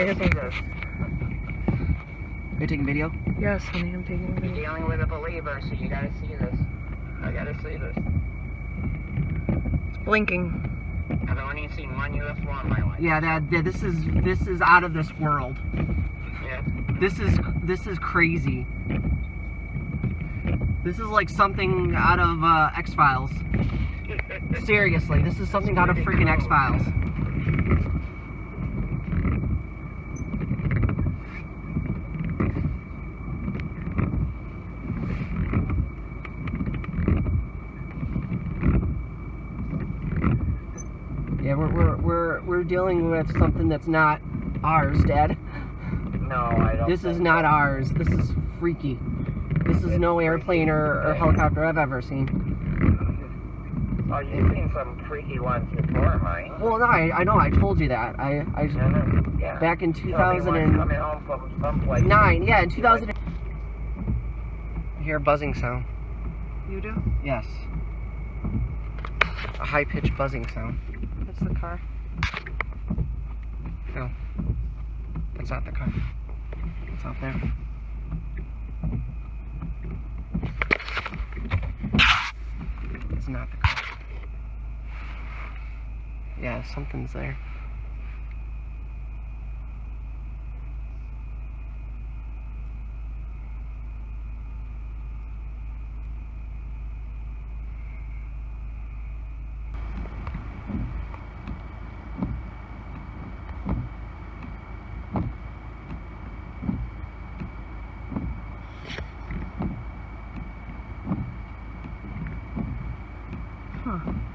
You're hitting this. Are you taking video? Yes, honey, I'm taking video. You're dealing with a believer, so you gotta see this. I gotta see this. It's blinking. I've only seen one UFO in my life. Yeah, this is out of this world. Yeah. This is crazy. This is like something out of X-Files. Seriously, this is something out of freaking X-Files. Yeah, we're dealing with something that's not ours, Dad. No, I don't. This is not ours. This is freaky. This is no airplane or helicopter I've ever seen. Well, you've seen some freaky ones before, mine. Well, no, I know. I told you that. I back in 2009. Yeah, in 2000. I hear a buzzing sound. You do? Yes. A high-pitched buzzing sound. That's the car. No, that's not the car. It's out there. It's not the car. Yeah, something's there. Huh.